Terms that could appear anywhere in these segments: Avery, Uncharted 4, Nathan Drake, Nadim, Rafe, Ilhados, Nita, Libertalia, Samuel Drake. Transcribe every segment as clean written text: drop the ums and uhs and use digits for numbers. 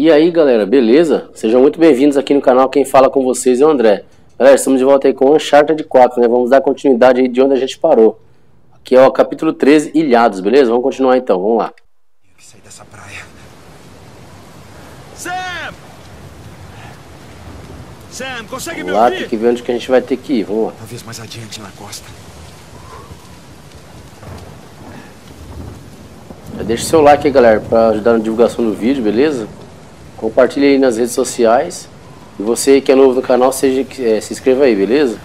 E aí galera, beleza? Sejam muito bem-vindos aqui no canal, quem fala com vocês é o André. Galera, estamos de volta aí com Uncharted 4, né? Vamos dar continuidade aí de onde a gente parou. Aqui é o capítulo 13, Ilhados, beleza? Vamos continuar então, vamos lá. Tem que sair dessa praia. Sam, consegue me ouvir? Tem que ver onde que a gente vai ter que ir, vamos lá. Talvez mais adiante na costa. Deixa o seu like aí, galera, para ajudar na divulgação do vídeo, beleza? Compartilhe aí nas redes sociais. E você que é novo no canal, se inscreva aí, beleza?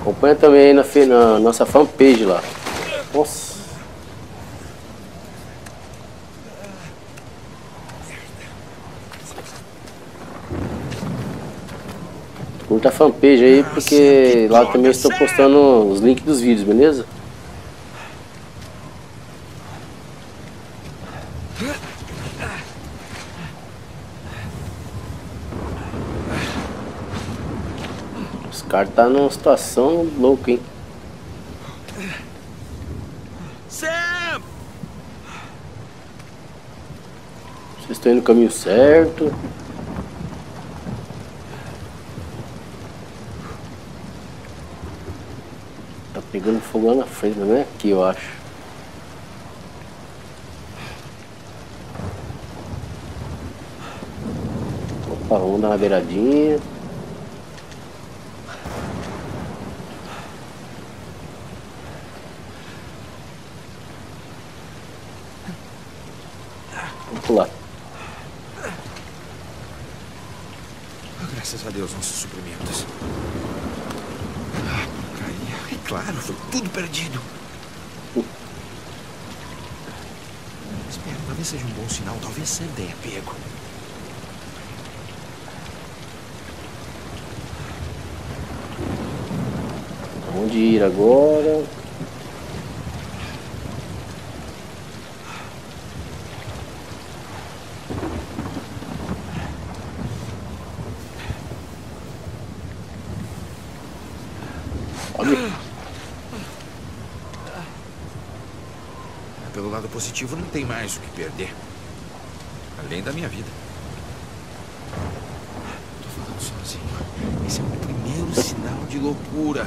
Acompanha também aí na nossa fanpage lá. Nossa. Curta a fanpage aí, porque lá também estou postando os links dos vídeos, beleza? O cara tá numa situação louca, hein? Sam! Vocês estão indo no caminho certo. Tá pegando fogo lá na frente, não é aqui, eu acho. Opa, vamos dar uma beiradinha. Lá. Graças a Deus, nossos suprimentos. Ah, porcaria. É claro, foi tudo perdido. Espero, talvez seja um bom sinal. Talvez você tenha pego. Onde ir agora? Pelo lado positivo, não tem mais o que perder. Além da minha vida. Tô falando sozinho. Esse é o primeiro sinal de loucura.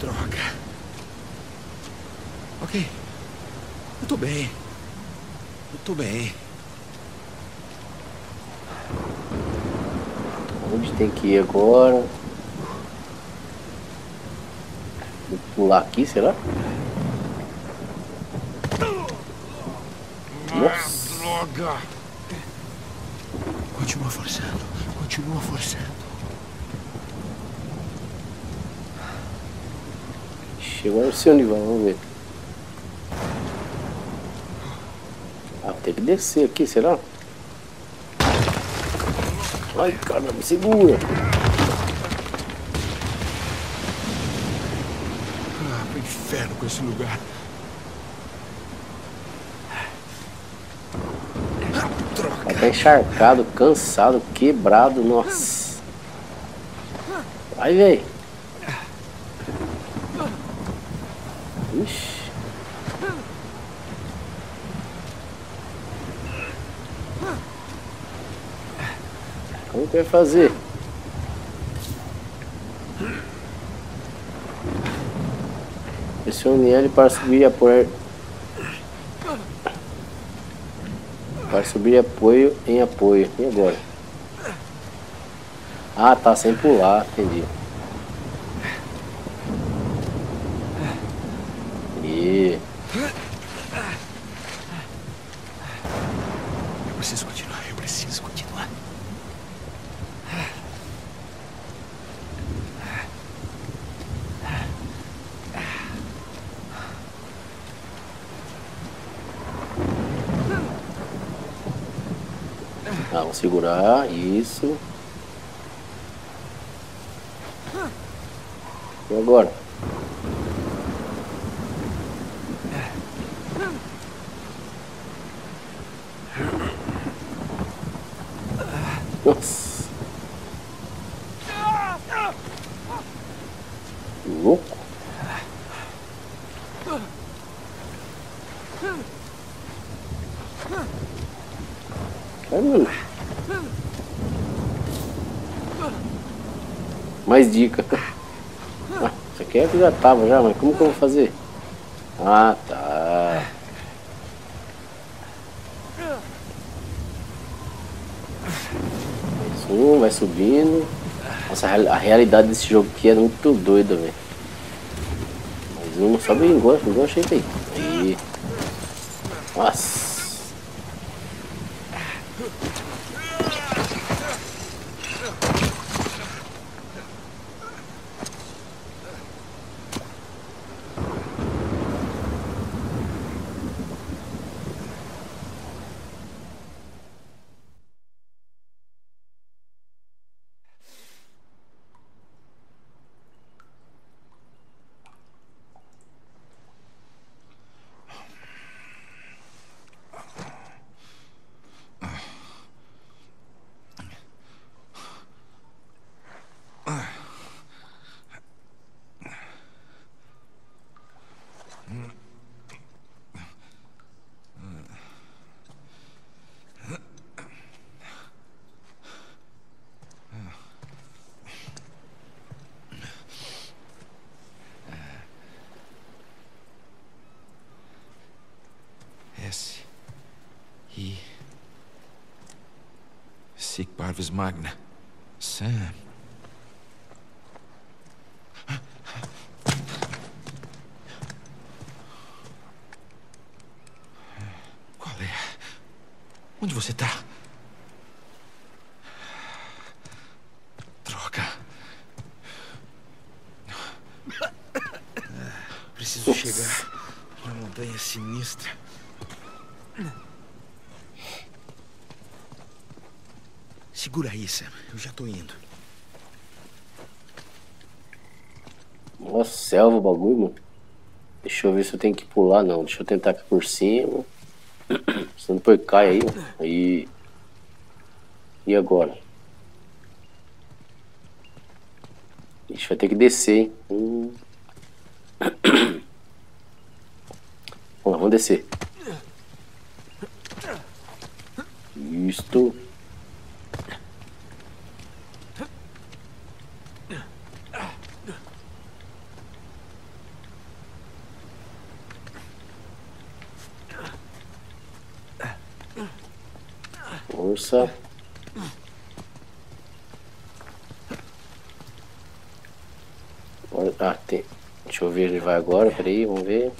Droga. Ok. Eu tô bem. Eu tô bem. Onde tem que ir agora? Vou pular aqui, será? Nossa. Droga! Continua forçando, continua forçando. Chegou no seu nível, vamos ver. Ah, tem que descer aqui, será? Ai, caramba, me segura. Ah, pro inferno com esse lugar. Tá até encharcado, cansado, quebrado, nossa. Vai, velho. Ixi. Como que vai fazer? Pressione L para subir e apoiar. Para subir apoio em apoio. E agora? Ah, tá sem pular, entendi. E... Eu preciso continuar. Ah, vamos segurar, isso. E agora? Nossa. Louco. Mais dica. Ah, isso aqui é que já tava já, mas como que eu vou fazer? Ah, tá. Isso, vai subindo. Nossa, a realidade desse jogo aqui é muito doida, velho. Mas uma sobe igual achei aí. Aí. Nossa. Parvis magna. Sam. Qual é? Onde você tá? Droga. Preciso chegar na montanha sinistra. Segura aí, Sam. Eu já tô indo. Nossa, selva o bagulho, mano. Deixa eu ver se eu tenho que pular, não. Deixa eu tentar aqui por cima. Se não depois cai aí, mano. Aí. E agora? A gente vai ter que descer, hein? Bom, vamos descer. Isto. Força. Ah, tem. Deixa eu ver onde ele vai agora. Peraí, vamos ver.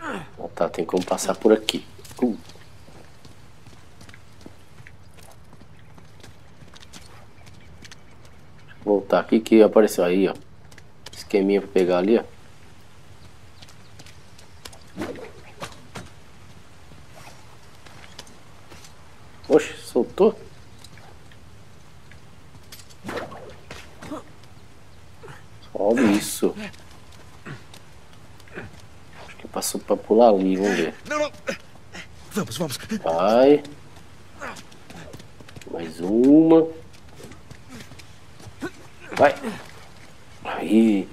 Ah, tá, tem como passar por aqui. Voltar aqui que apareceu aí, ó. Esqueminha pra pegar ali, ó. Oxe, soltou? Olha isso. Acho que passou pra pular ali, vamos ver. Não. Vamos. Vai. Mais uma. Vai. Aí.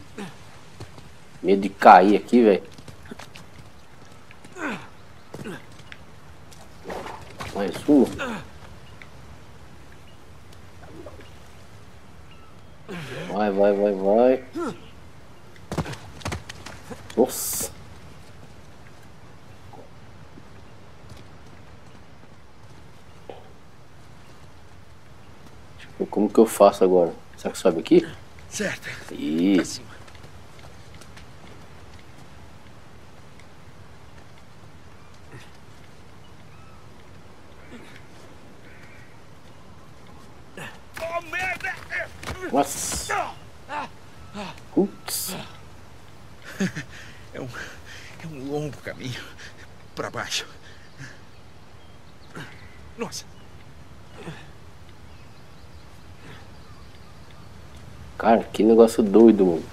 Medo de cair aqui, velho. Mais uma. Vai. Nossa. Deixa eu ver como que eu faço agora. Será que sobe aqui? Certo. Isso. Nossa. Putz. É um longo caminho para baixo. Nossa. Cara, que negócio doido, mano.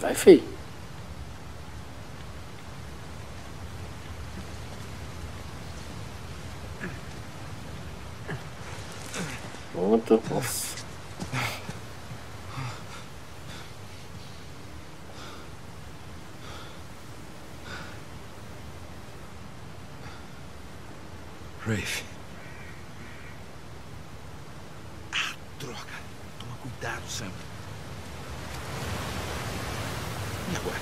Vai, feio. What the fuck? Rafe. Ah, droga. Toma cuidado, Sam. E agora?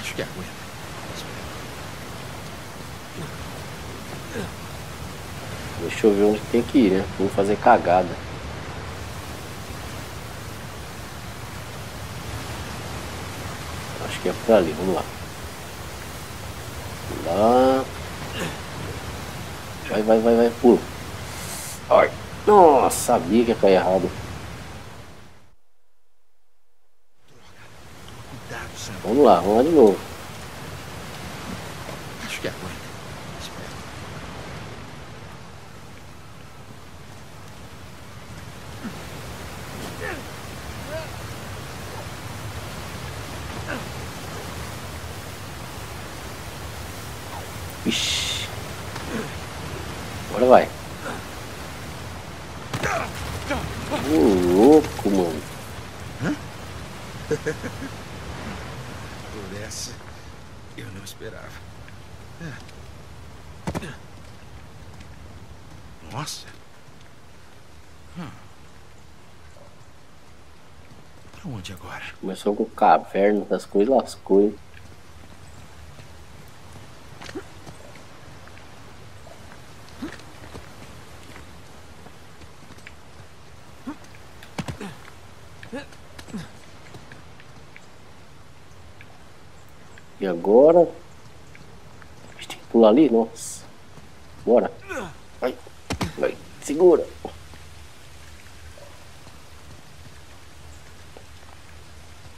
Acho que aguenta. Espera. Deixa eu ver onde tem que ir, né? Vou fazer cagada. Que é por ali, vamos lá. Lá. Vai, vai, vai, vai, pula. Ai, nossa, sabia que ia cair errado. Vamos lá de novo. Acho que é agora. Ixi. Agora vai. Ô, louco, mano. Por essa eu não esperava. Nossa. Pra onde agora? Começou com caverna, das coisas, lascou, hein? E agora? A gente tem que pular ali? Nossa. Bora. Vai. Vai. Segura.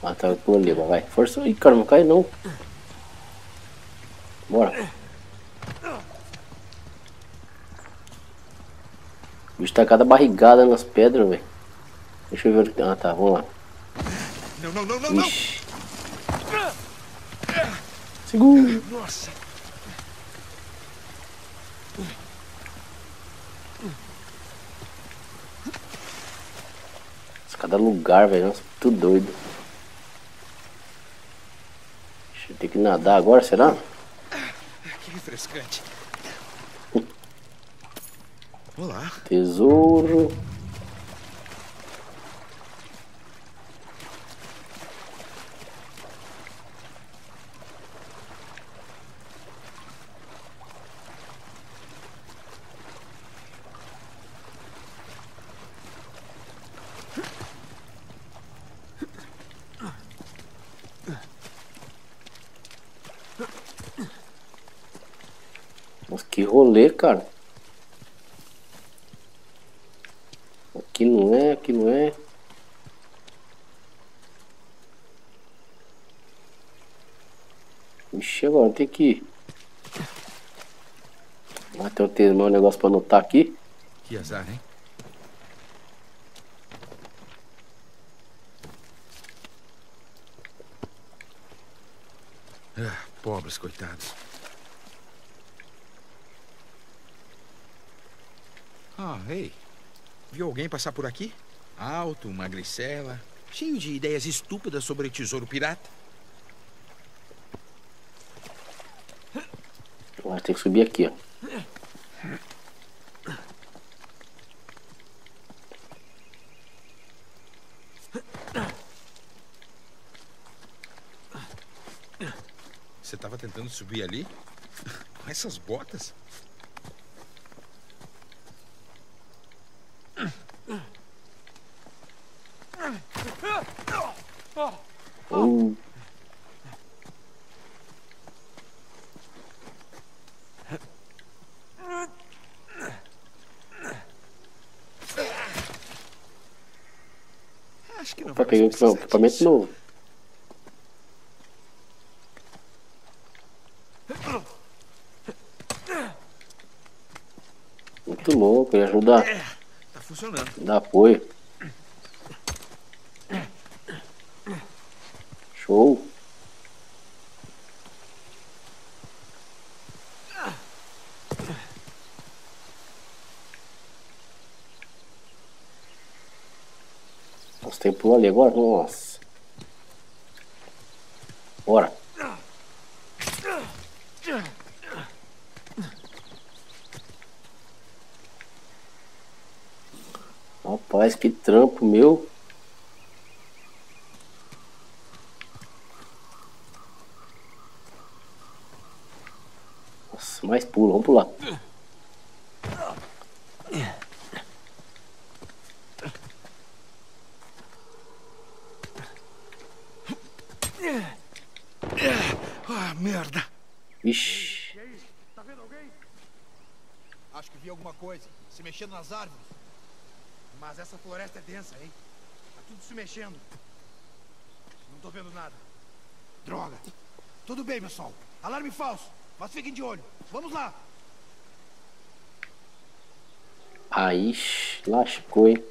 Ah, tá. Eu pulo ali. Vai. Força aí, cara. Não cai, não. Bora. O bicho tá cada barrigada nas pedras, velho. Deixa eu ver o que tem. Ah, tá. Vamos lá. Não, não, não, não. Ixi. Segura. Nossa. Cada lugar, velho. Nossa, tudo doido. Deixa eu ter que nadar agora, será? Que refrescante. Olá. Tesouro. Que rolê, cara. Aqui não é, aqui não é. Ixi, agora tem que ir. Vai ter um negócio pra anotar aqui. Que azar, hein? Ah, pobres coitados. Ah, ei, viu alguém passar por aqui? Alto, magricela, cheio de ideias estúpidas sobre tesouro pirata. Vai ter que subir aqui, ó. Você estava tentando subir ali? Com essas botas? Opa, peguei um equipamento novo. Muito louco, ele ajuda a dar apoio. Show. Usted pudo llevarnos. Ahora. Rapaz, que trampo meu. Nossa, mais pulo, vamos pular. Ah, merda. Vixe. Tá vendo alguém? Acho que vi alguma coisa se mexendo nas árvores. Mas essa floresta é densa, hein? Tá tudo se mexendo. Não tô vendo nada. Droga. Tudo bem, meu sol. Alarme falso. Mas fiquem de olho. Vamos lá. Aí, lascou, hein?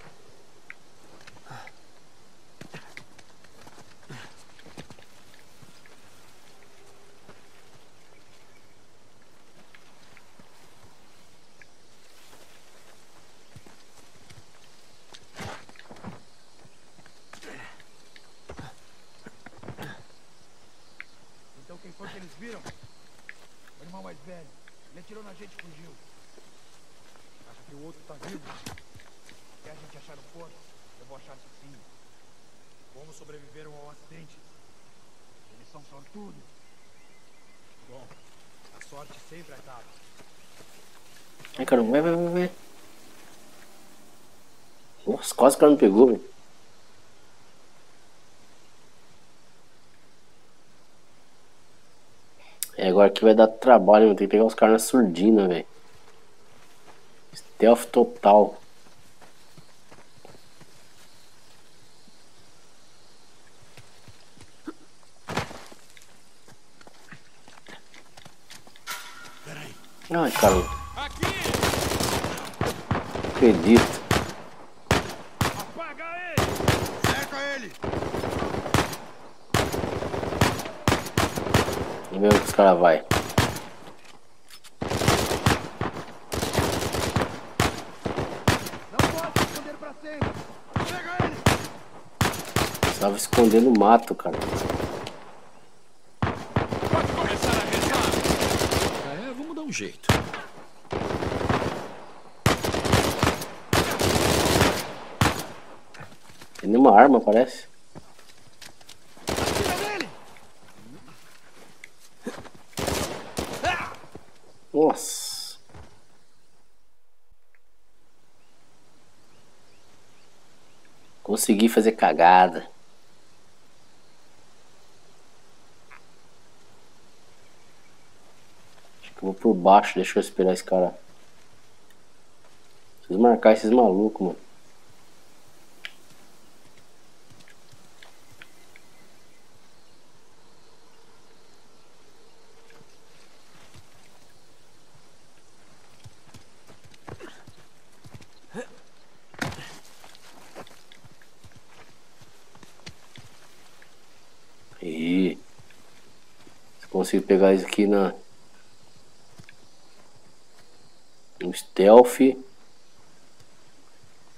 Ai, caramba, vai. Nossa, quase que ela me pegou, velho. É, agora aqui vai dar trabalho, vou ter que pegar os caras na surdina, velho. Stealth total. Ai, caramba. Acredito. Apaga ele! Seca ele! E mesmo que os caras vai. Não pode esconder pra sempre. Pega ele! Estava escondendo o mato, cara. Jeito. Tem nenhuma arma, parece. Nossa. Consegui fazer cagada. Vou por baixo, deixa eu esperar esse cara. Preciso marcar esses malucos, mano. E se consigo pegar isso aqui na... Um stealth. Tem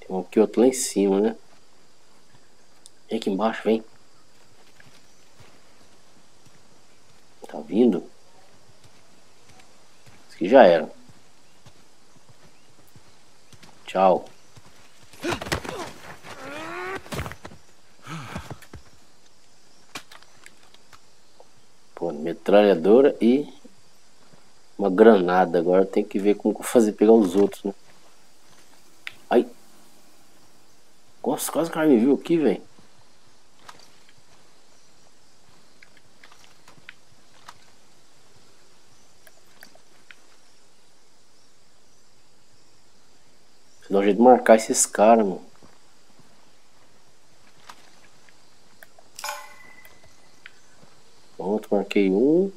um aqui, outro lá em cima, né? Vem aqui embaixo, vem. Tá vindo? Isso aqui já era. Tchau. Pô, metralhadora e... uma granada, agora tem que ver como que eu vou fazer pegar os outros, né? Ai! Nossa, quase o cara me viu aqui, velho. Preciso dar um jeito de marcar esses caras, mano. Pronto, marquei um.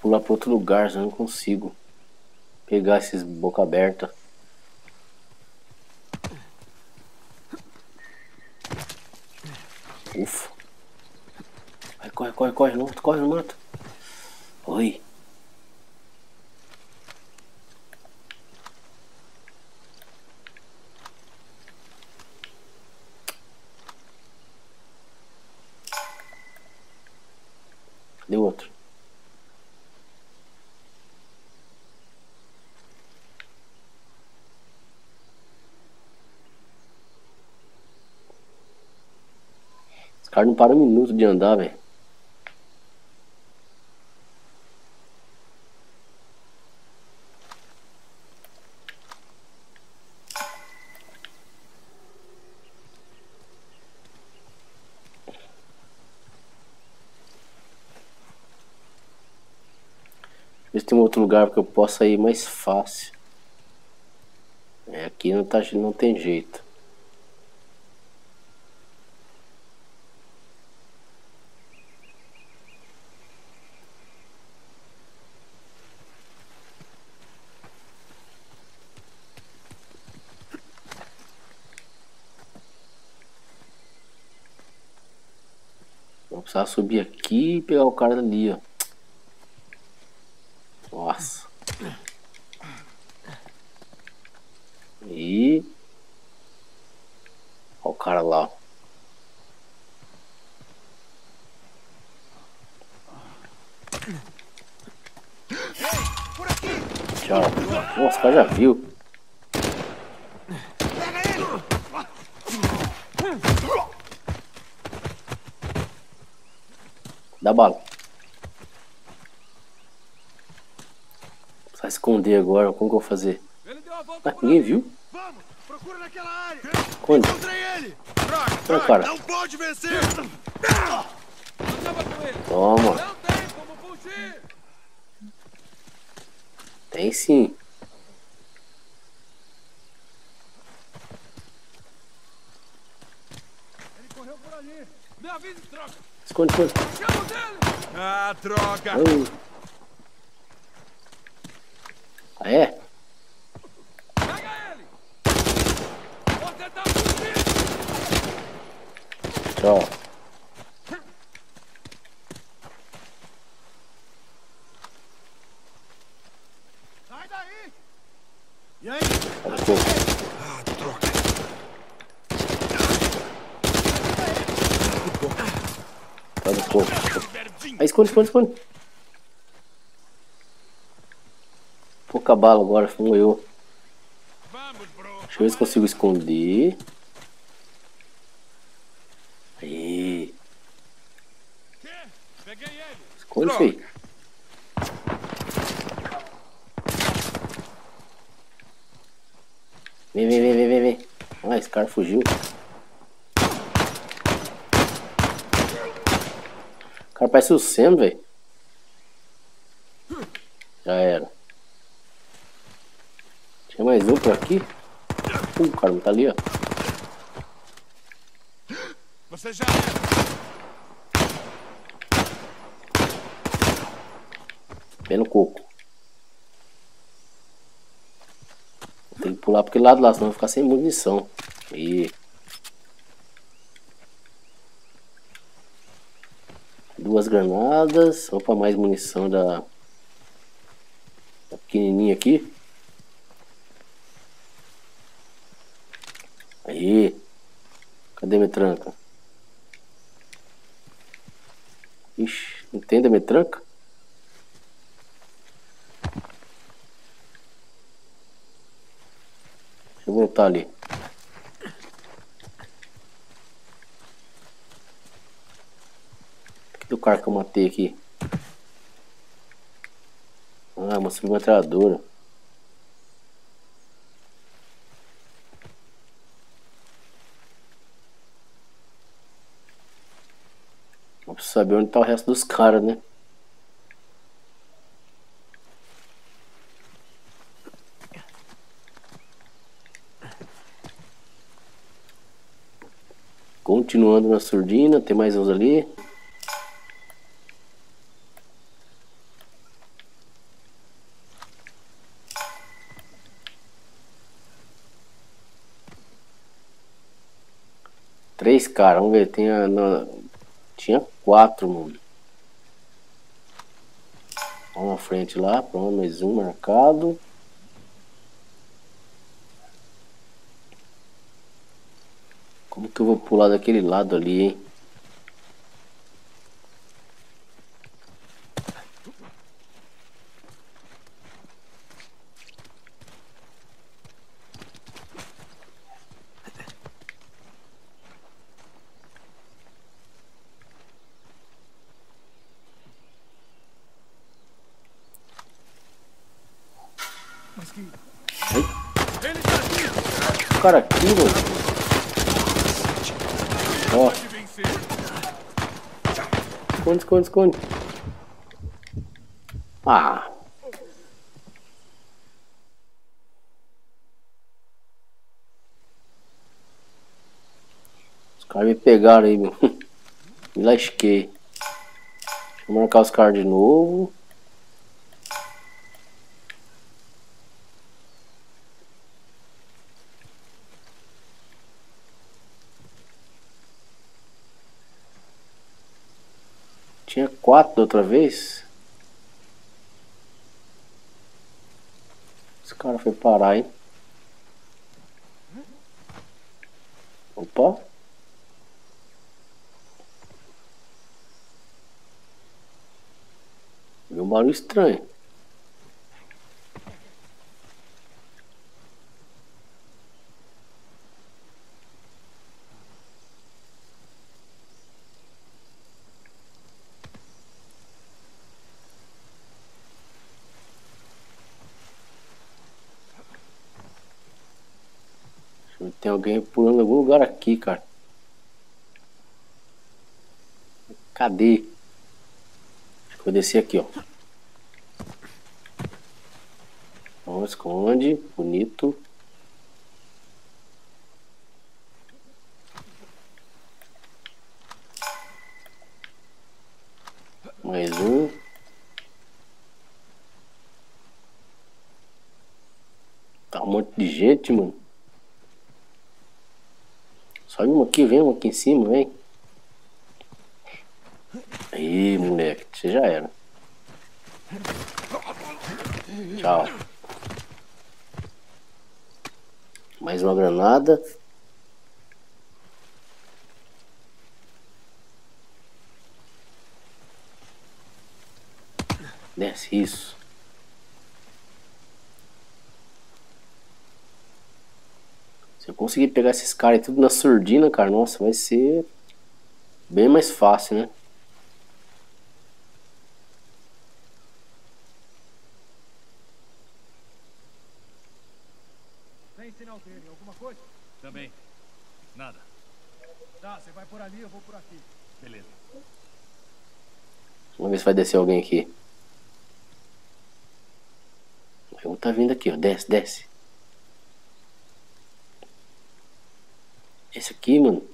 Pular para outro lugar, já não consigo pegar esses boca aberta. Uf. Ay, coge, coge, coge, no, coge, no mata. Uy. Deu outro. Esse cara não para um minuto de andar, velho. Tem um outro lugar que eu possa ir mais fácil. É, aqui não, tá, não tem jeito. Vou precisar subir aqui e pegar o cara ali, ó. Nossa. E olha o cara lá. Tchau. Nossa, o cara já viu. Dá bala. Esconder agora, como que eu vou fazer? Ele deu a volta. Ah, ninguém viu? Vamos, procura naquela área. Onde? Ele. Troca, ah, cara. Não pode vencer. Toma. Não tem como fugir. Tem sim. Ele correu por ali. Me avisa, troca. Esconde, esconde. Ah, troca. Ai. Ah, é? Pega ele! Vou tentar fugir! Tchau. Sai daí! E aí? Ah, droga! Tá no corpo. Aí, esconde, esconde, esconde. Pouca bala agora, fui eu. Deixa eu ver se consigo esconder. Aí. Esconde, filho. Vem, vem, vem, vem, vem. Ah, esse cara fugiu. O cara parece o Sam, velho. Já era. Tem mais um por aqui. O cara não tá ali, ó. Você já era. Pé no coco. Tem que pular porque lado lá, senão vai ficar sem munição. E duas granadas. Opa, mais munição da pequenininha aqui. Aí, cadê minha tranca? Ixi, não tem minha tranca? Deixa eu voltar ali. Cadê o cara que eu matei aqui? Ah, uma submetralhadora. Saber onde tá o resto dos caras, né? Continuando na surdina, tem mais uns ali. Três caras, vamos ver, tem a, na, tinha quatro, mano. Vamos à frente lá, pronto, mais um marcado. Como que eu vou pular daquele lado ali, hein? Cara aqui, mano. Ó. Esconde, esconde, esconde. Ah. Os caras me pegaram aí, meu. Me lasquei. Deixa eu marcar os caras de novo. Tinha quatro da outra vez. Esse cara foi parar, hein? Opa! Deu um barulho estranho. Tem alguém pulando em algum lugar aqui, cara. Cadê? Acho que eu desci aqui, ó. Não esconde. Bonito. Mais um. Tá um monte de gente, mano. Sobe uma aqui, vem uma aqui em cima, vem. Aí, moleque, você já era. Tchau. Mais uma granada. Desce isso. Se eu conseguir pegar esses caras e tudo na surdina, cara, nossa, vai ser bem mais fácil, né? Tem sinal dele, alguma coisa? Também. Nada. Tá, você vai por ali, eu vou por aqui. Beleza. Vamos ver se vai descer alguém aqui. Eu tá vindo aqui, ó. Desce, desce. Esse aqui, mano.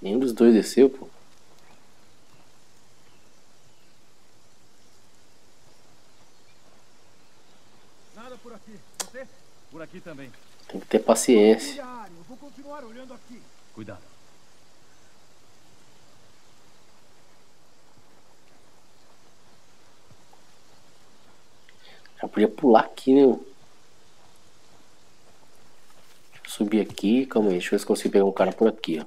Nenhum dos dois desceu, pô. Nada por aqui. Você? Por aqui também. Tem que ter paciência. Eu vou continuar olhando aqui. Cuidado. Eu podia pular aqui, né? Deixa eu subir aqui, calma aí, deixa eu ver se consigo pegar um cara por aqui, ó.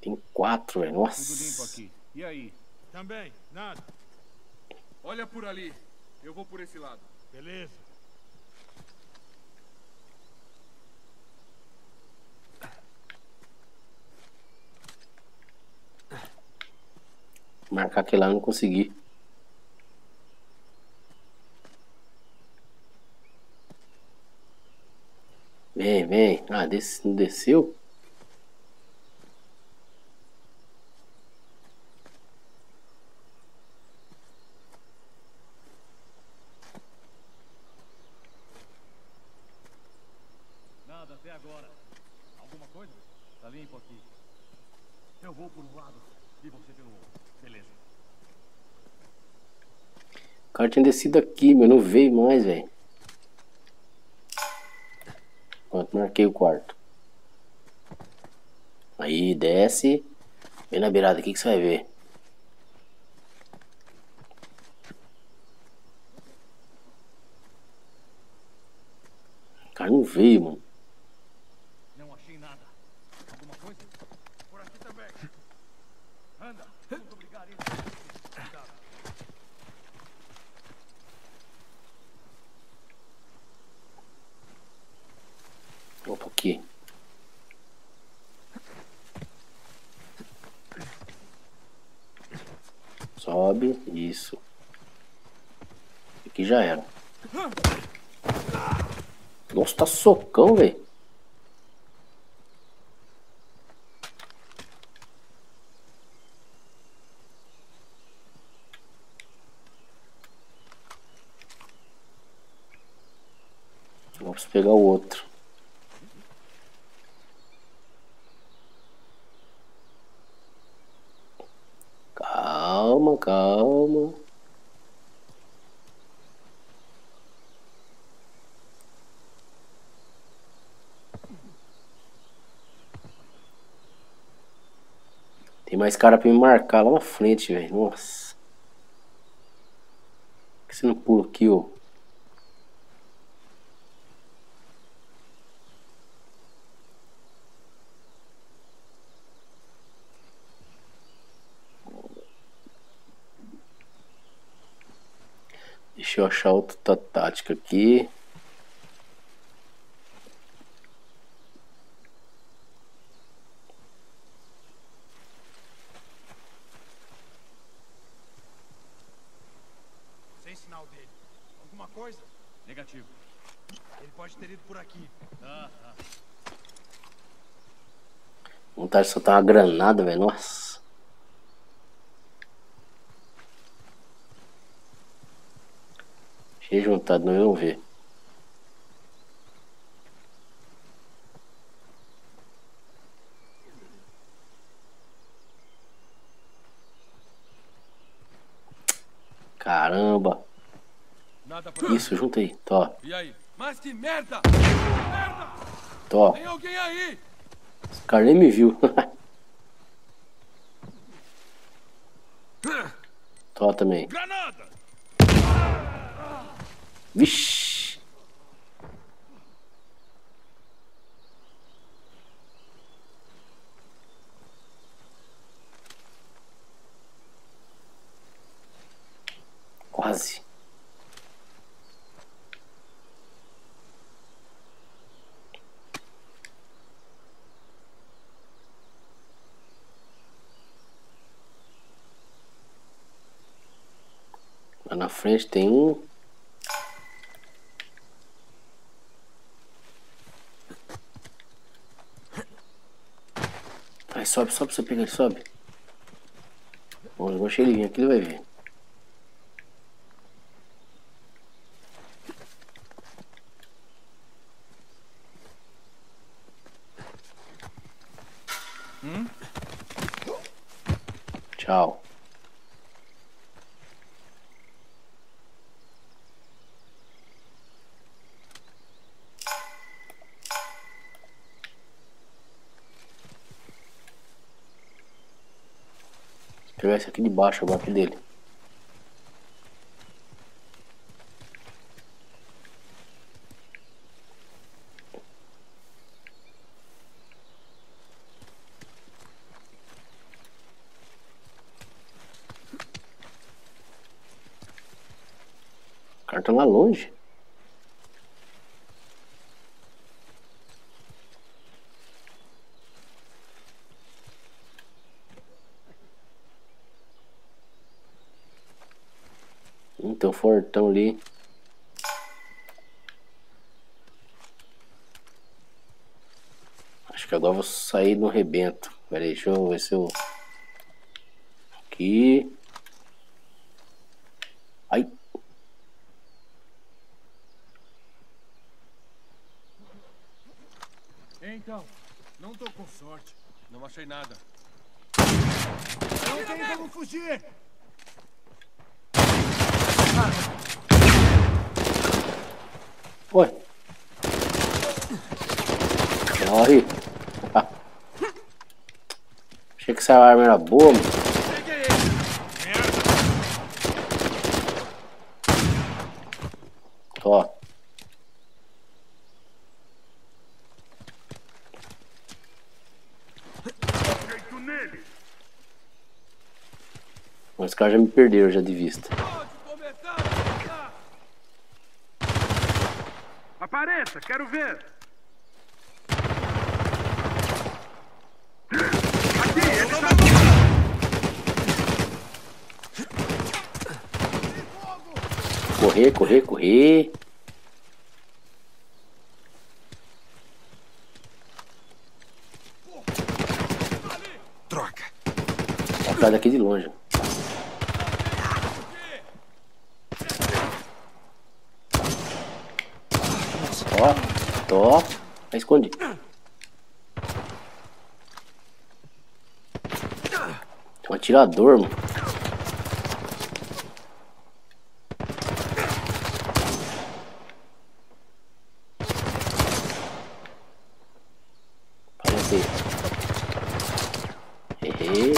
Tem quatro, velho, nossa. Tudo limpo aqui. E aí? Também, nada. Olha por ali, eu vou por esse lado. Beleza. Marcar aquele lá eu não consegui. Vem, vem. Ah, desse não desceu? Nada até agora. Alguma coisa? Tá limpo aqui. Eu vou por um lado e você pelo outro. Beleza. O cara tinha descido aqui, meu. Não veio mais, velho. Pronto, marquei o quarto. Aí, desce. Vem na beirada aqui que você vai ver. O cara não veio, mano. Não achei nada. Alguma coisa? Por aqui também. Anda. Muito obrigado. Opa, aqui. Sobe, isso. Aqui já era. Nossa, tá socão, velho. Vamos pegar o outro. Calma, calma. Tem mais cara pra me marcar lá na frente, velho. Nossa. Por que você não pula aqui, ó? Deixa eu achar outra tática aqui. Sem sinal dele. Alguma coisa? Negativo. Ele pode ter ido por aqui. Vontade de soltar uma granada, velho. Nossa. Juntado, não vão ver. Caramba! Isso, junta aí, tó. E aí? Mas que merda! Tó. Tem alguém aí? Esse cara nem me viu. Tó também. Granada! Vixi. Quase. Lá na frente tem um. Sobe, sobe, você pega ele, sobe. Bom, eu achei ele vir aqui, ele vai ver. Tchau. Pegar esse aqui de baixo, o golpe dele. O cara tá lá longe. Teu fortão ali. Acho que agora vou sair no rebento. Pera aí, deixa eu ver se eu... Aqui. Ai. Então, não tô com sorte. Não achei nada. Não tem como fugir! Ué! Morre! Achei que essa arma era boa, mano. Ó. Os caras já me perderam já de vista. Apareça, quero ver. Aqui, ele tá... Correr. Troca. Tá atrás daqui de longe. Ó, vai esconder. Tem um atirador, mano. Parece aí. Errei.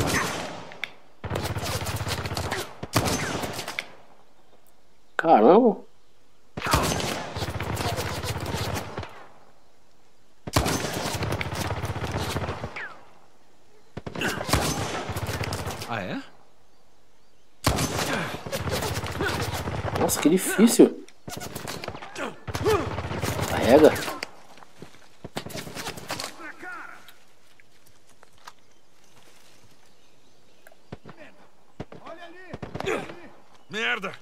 Caramba. Nossa, que difícil. Carrega. Olha ali. Merda.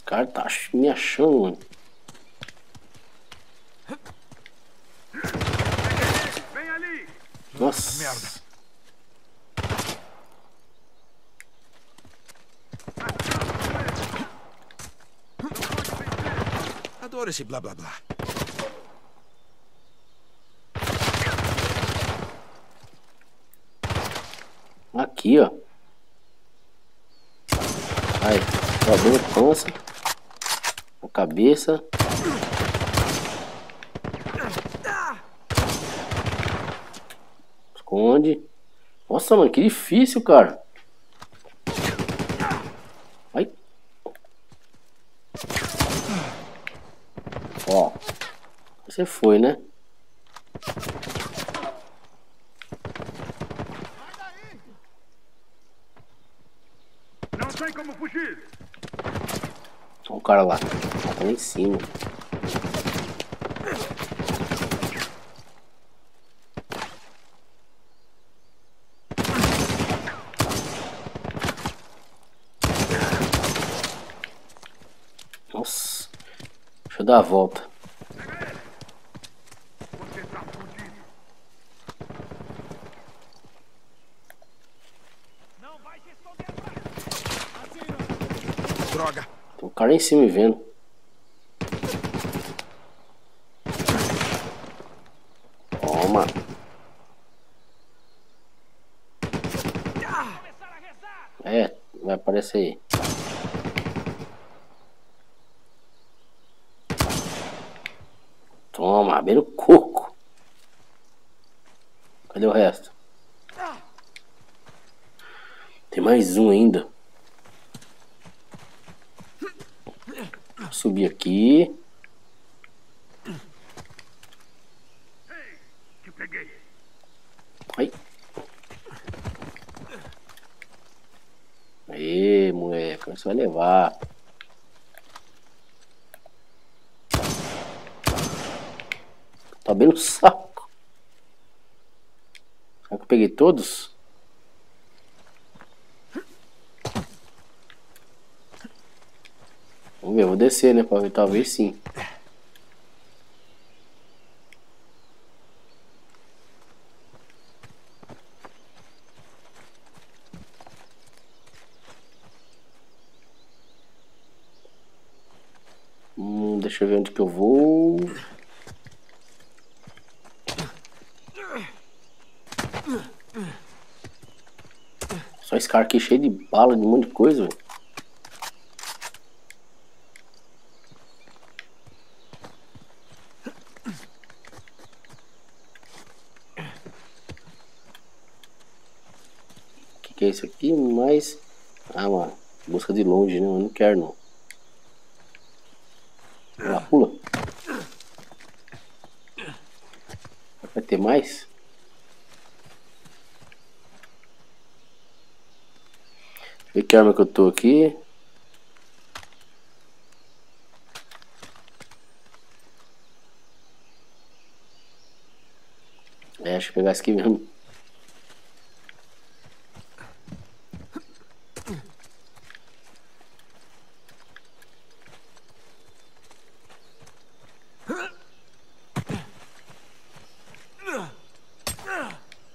O cara tá me achando, mano. Vem ali. Nossa. Merda. Adoro esse blá blá blá. Aqui, ó. Aí, tá bom, cansa. A cabeça. Esconde. Nossa, mano, que difícil, cara. Ó, você foi, né? Não tem como fugir. Olha o cara lá. Tá lá em cima. Nossa. Deixa eu dar a volta. Droga. Tem um cara em cima me vendo. Toma. É, vai aparecer aí. Toma, bem no coco. Cadê o resto? Tem mais um ainda. Subir aqui. Ai. Aê, moleque, você vai levar. Tá bem no saco. Será que eu peguei todos? Vamos ver, vou descer, né? Pra ver, talvez sim. Deixa eu ver onde que eu vou. Rapaz, esse cara aqui cheio de bala, de um monte de coisa, velho. Que é isso aqui? Mas... ah, mano. Busca de longe, né? Eu não quero, não. Ah, pula. Vai ter mais? Vê que arma que eu tô aqui. É, acho que pegar essa aqui mesmo.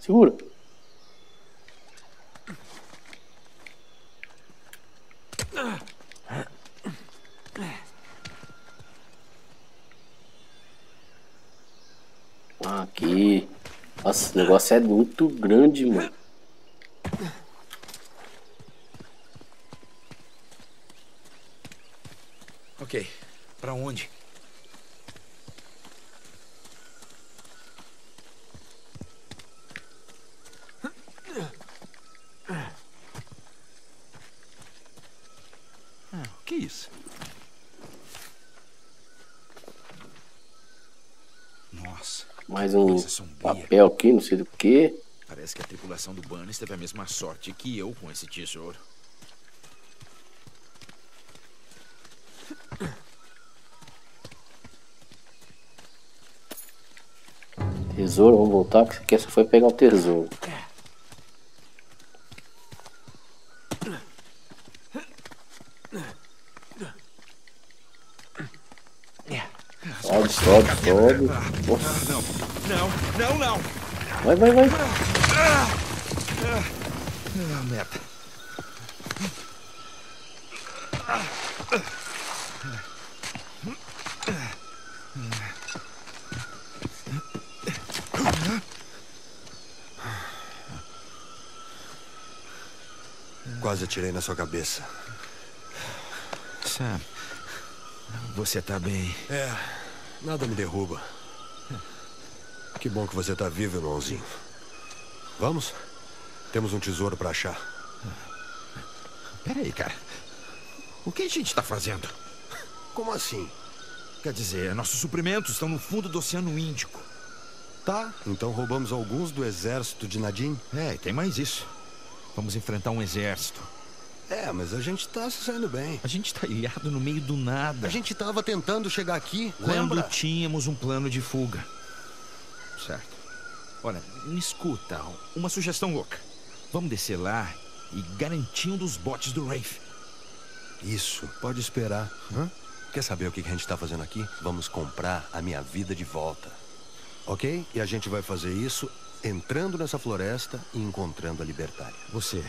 Segura. Aqui. Nossa, esse negócio é muito grande, mano. Ok, pra onde? Papel aqui, não sei do que. Parece que a tripulação do Bannis teve a mesma sorte que eu com esse tesouro. Tesouro, vamos voltar, porque essa foi pegar o tesouro. Sobe. Não. Vai. Ah, merda. Quase atirei na sua cabeça. Sam, você tá bem? É. Nada me derruba. Que bom que você tá vivo, irmãozinho. Vamos? Temos um tesouro pra achar. Peraí, cara. O que a gente tá fazendo? Como assim? Quer dizer, nossos suprimentos estão no fundo do Oceano Índico. Tá, então roubamos alguns do exército de Nadim. É, e tem mais isso. Vamos enfrentar um exército. É, mas a gente tá se saindo bem. A gente tá ilhado no meio do nada. A gente tava tentando chegar aqui, lembra? Quando tínhamos um plano de fuga. Certo. Olha, me escuta, uma sugestão louca. Vamos descer lá e garantir um dos botes do Rafe. Isso, pode esperar. Hã? Quer saber o que a gente tá fazendo aqui? Vamos comprar a minha vida de volta. Ok? E a gente vai fazer isso entrando nessa floresta e encontrando a Libertalia. Você...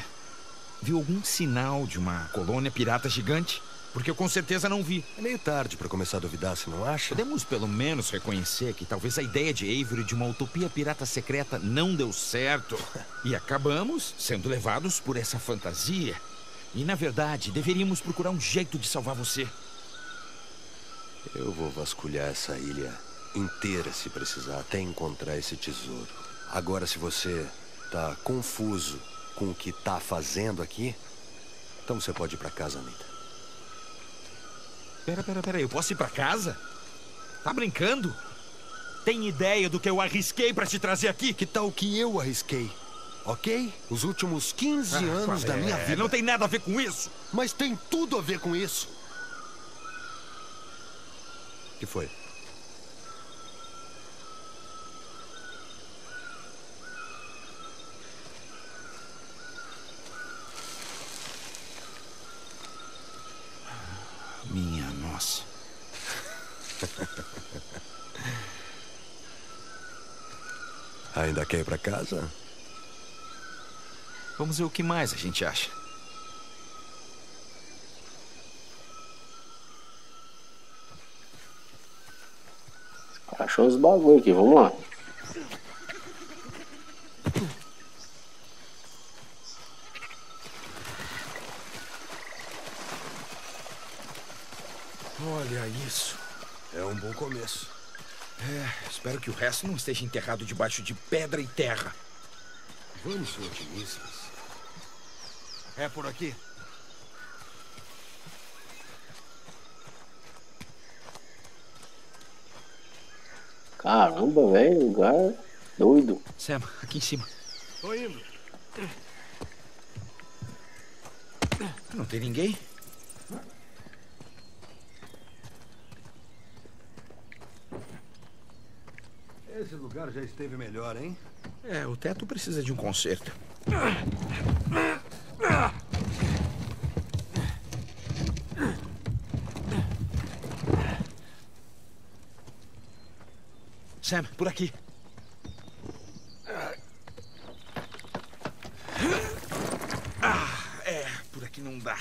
viu algum sinal de uma colônia pirata gigante? Porque eu com certeza não vi. É meio tarde para começar a duvidar, você não acha? Podemos pelo menos reconhecer que talvez a ideia de Avery de uma utopia pirata secreta não deu certo. E acabamos sendo levados por essa fantasia. E na verdade, deveríamos procurar um jeito de salvar você. Eu vou vasculhar essa ilha inteira se precisar, até encontrar esse tesouro. Agora, se você tá confuso com o que tá fazendo aqui, então você pode ir pra casa, Nita. Pera, eu posso ir pra casa? Tá brincando? Tem ideia do que eu arrisquei pra te trazer aqui? Que tal que eu arrisquei, ok? Os últimos 15 anos da minha vida. Não tem nada a ver com isso. Mas tem tudo a ver com isso. O que foi? Minha nossa. Ainda quer ir pra casa? Vamos ver o que mais a gente acha. Achou os bagulho aqui, vamos lá. Era isso. É um bom começo. É, espero que o resto não esteja enterrado debaixo de pedra e terra. Vamos ser otimistas. É por aqui. Caramba, velho, lugar doido. Sam, aqui em cima. Tô indo. Não tem ninguém? Esse lugar já esteve melhor, hein? É, o teto precisa de um conserto. Sam, por aqui. Ah, é, por aqui não dá.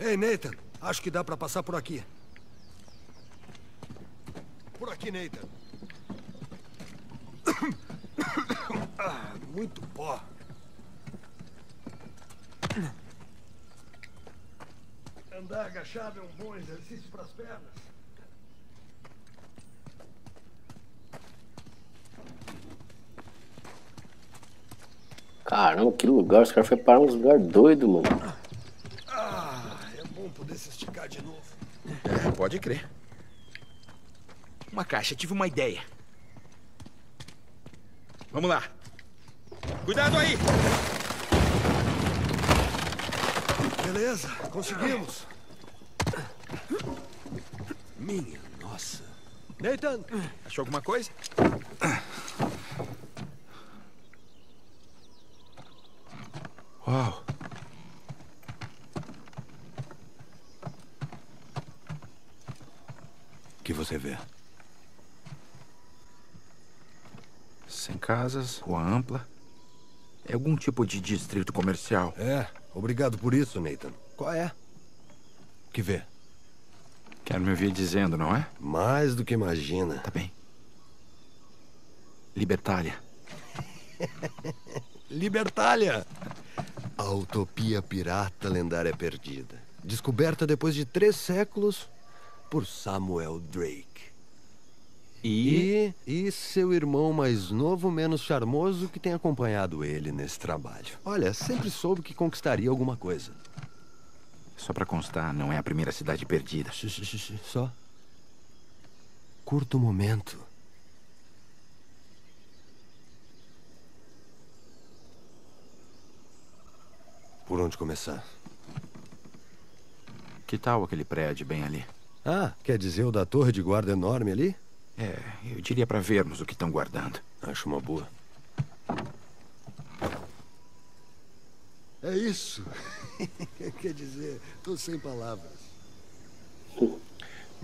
Ei, Nathan, acho que dá pra passar por aqui. Por aqui, Nathan. Ah, muito pó. Andar agachado é um bom exercício para as pernas. Caramba, que lugar, os caras foram parar uns lugares doidos, mano. Ah, é bom poder se esticar de novo. É, pode crer. Uma caixa, tive uma ideia. Vamos lá. Cuidado aí! Beleza, conseguimos. Minha nossa. Nathan, achou alguma coisa? Uau! O que você vê? 100 casas, rua ampla. É algum tipo de distrito comercial. É, obrigado por isso, Nathan. Qual é? O que vê? Quero me ouvir dizendo, não é? Mais do que imagina. Tá bem. Libertalia. Libertalia! A utopia pirata lendária perdida, descoberta depois de 3 séculos por Samuel Drake. E seu irmão mais novo, menos charmoso, que tem acompanhado ele nesse trabalho. Olha, sempre soube que conquistaria alguma coisa. Só pra constar, não é a primeira cidade perdida. Só. Curto momento. Por onde começar? Que tal aquele prédio bem ali? Ah, quer dizer o da torre de guarda enorme ali? É, eu diria pra vermos o que estão guardando. Acho uma boa. É isso. Quer dizer, tô sem palavras.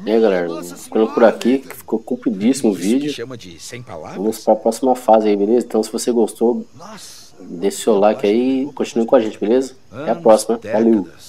É, galera, ficando por aqui, que ficou compridíssimo o vídeo. Chama de 100 palavras. Vamos pra próxima fase aí, beleza? Então, se você gostou... Nossa. Deixe seu like aí e continue com a gente, beleza? Até a próxima. Valeu!